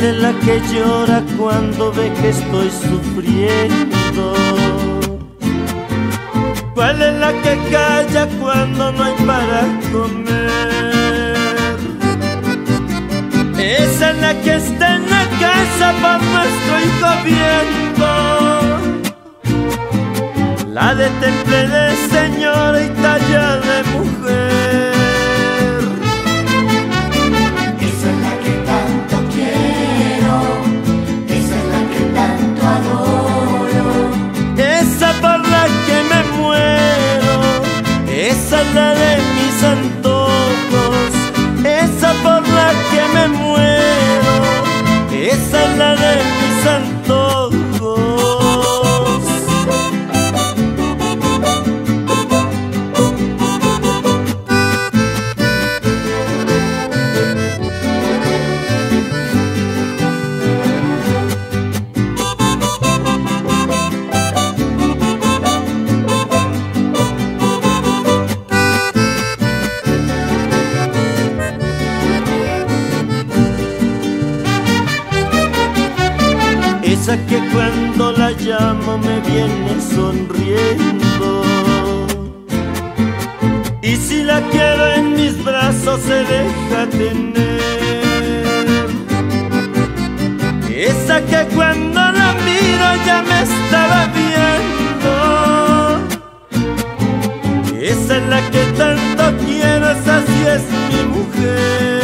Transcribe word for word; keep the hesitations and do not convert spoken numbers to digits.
de la que llora cuando ve que estoy sufriendo? ¿Cuál es la que calla cuando no hay para comer? Esa es la que está en la casa cuando estoy comiendo, la de temple de señora y talla de mujer. Esa es la de mis antojos, esa por la que me muero, esa es la de mis antojos. Esa que cuando la llamo me viene sonriendo, y si la quiero en mis brazos se deja tener. Esa que cuando la miro ya me estaba viendo. Esa es la que tanto quiero, esa sí es mi mujer.